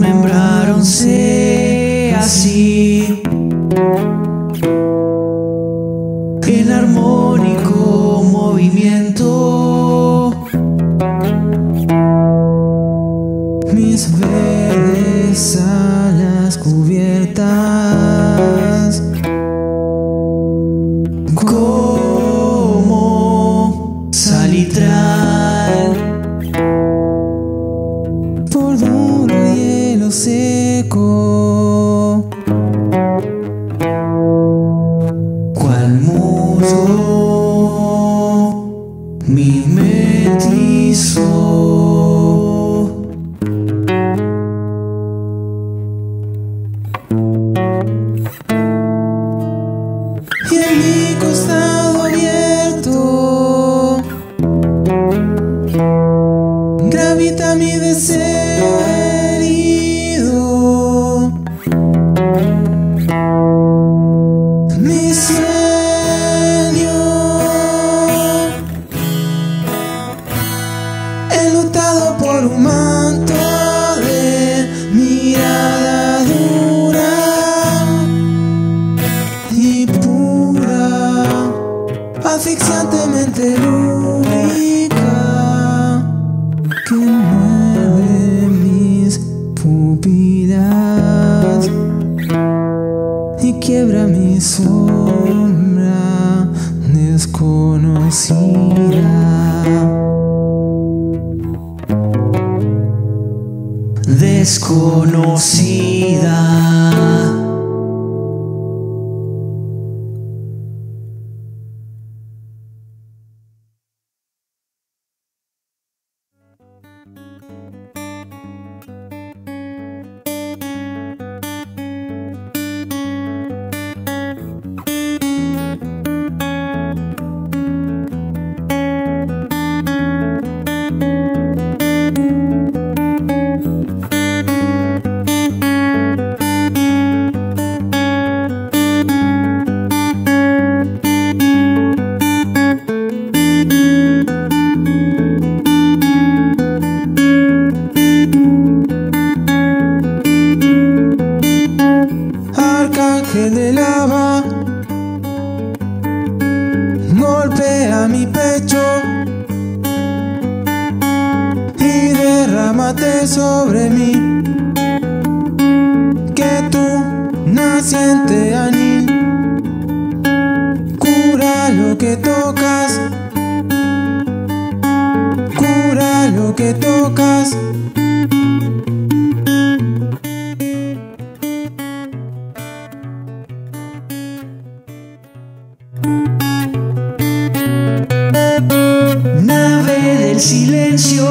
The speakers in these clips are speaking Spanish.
desmembráronse así, en armónico movimiento. Mis verdes alas cubiertas como salitral, por duro hielo seco, cual mudo mi mestizo. Y en mi costado abierto gravita mi deseo herido. Mi sueño enlutado por un manto de mirada dura y pura, asfixiantemente lúbrica, que mueve mis pupilas y quiebra mi sombra desconocida. Desconocida. De lava golpea mi pecho y derrámate sobre mí, que tu naciente anil cura lo que tocas, cura lo que tocas. Silencio,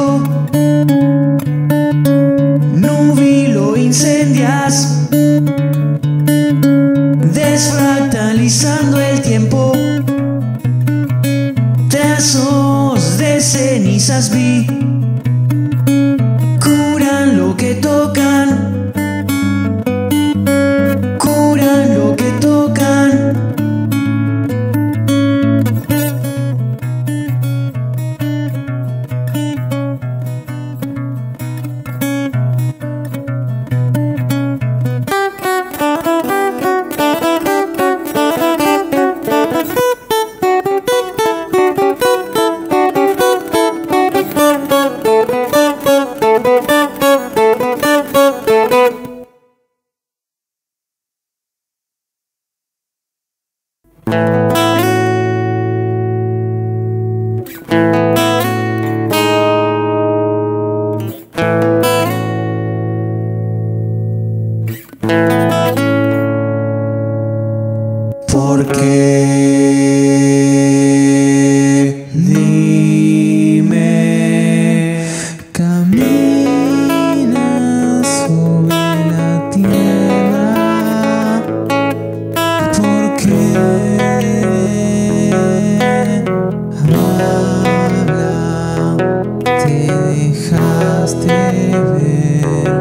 nubilo incendias, desfractalizando el tiempo. Trazos de cenizas vi, curan lo que tocan, curan lo que tocan. Porque dime, camina sobre la tierra. Porque habla, te dejaste ver.